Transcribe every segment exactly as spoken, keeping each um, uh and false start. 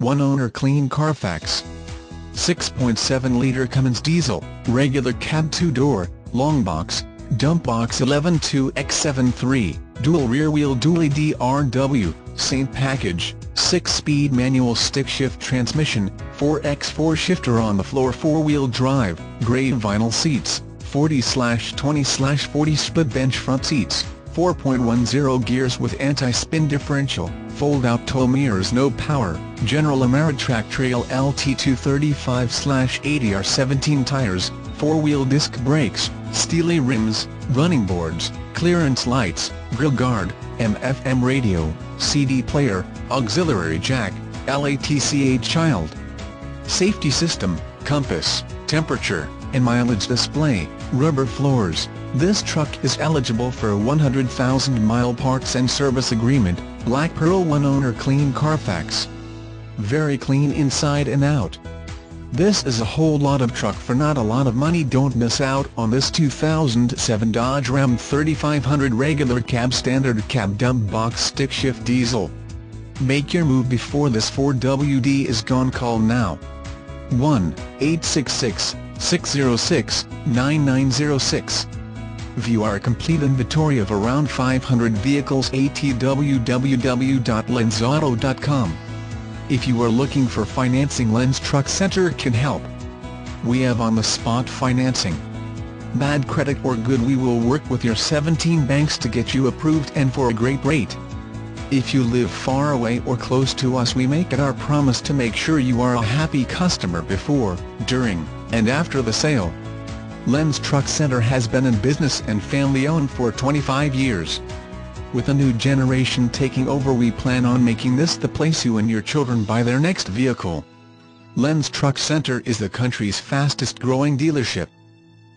one owner clean Carfax. six point seven liter Cummins diesel, regular cab two-door, long box, dump box eleven two by seventy-three, dual rear-wheel dually D R W, same package, six-speed manual stick-shift transmission, four by four shifter on the floor, four-wheel drive, grey vinyl seats, forty by twenty by forty split bench front seats, four point one zero gears with anti-spin differential, fold-out tow mirrors, no power, General Ameritrac Trail L T two thirty-five eighty R seventeen tires, four-wheel disc brakes, steely rims, running boards, clearance lights, grille guard, M F M radio, C D player, auxiliary jack, L A T C H child safety system, compass, temperature, and mileage display, rubber floors. This truck is eligible for a one hundred thousand mile parts and service agreement, Black Pearl one owner clean Carfax. Very clean inside and out. This is a whole lot of truck for not a lot of money. Don't miss out on this two thousand seven Dodge Ram thirty-five hundred regular cab standard cab dump box stick shift diesel. Make your move before this four W D is gone. Call now. one eight six six, six zero six, nine nine zero six. View our complete inventory of around five hundred vehicles at w w w dot lenz auto dot com. If you are looking for financing, Lenz Truck Center can help. We have on-the-spot financing. Bad credit or good, we will work with your seventeen banks to get you approved and for a great rate. If you live far away or close to us, we make it our promise to make sure you are a happy customer before, during, and after the sale. Lenz Truck Center has been in business and family-owned for twenty-five years. With a new generation taking over, we plan on making this the place you and your children buy their next vehicle. Lenz Truck Center is the country's fastest-growing dealership.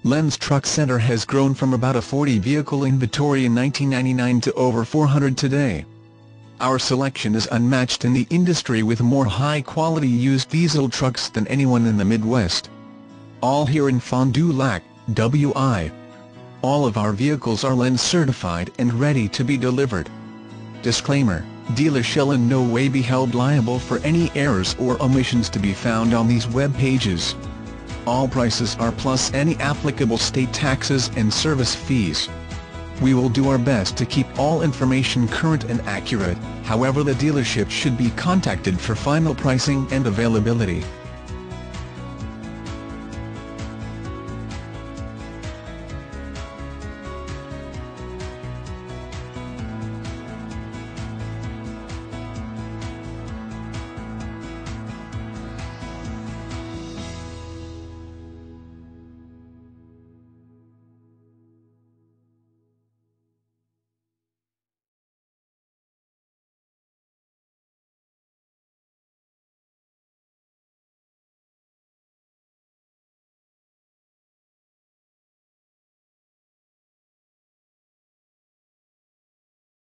Lenz Truck Center has grown from about a forty vehicle inventory in nineteen ninety-nine to over four hundred today. Our selection is unmatched in the industry, with more high-quality used diesel trucks than anyone in the Midwest. All here in Fond du Lac, W I All of our vehicles are Lenz certified and ready to be delivered. Disclaimer: dealers shall in no way be held liable for any errors or omissions to be found on these web pages. All prices are plus any applicable state taxes and service fees. We will do our best to keep all information current and accurate. However, the dealership should be contacted for final pricing and availability.